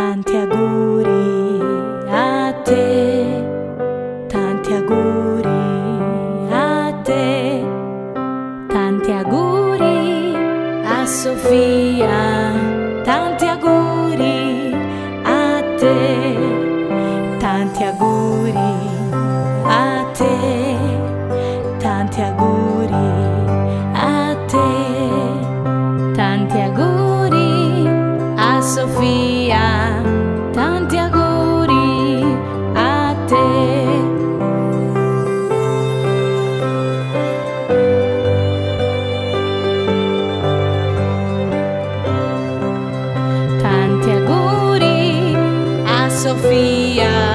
Tanti auguri a te, tanti auguri a te, tanti auguri a Sofia, tanti auguri a te, tanti auguri a te, tanti auguri a te, tanti auguri a Sofia. Tanti auguri a te. Tanti auguri a Sofia.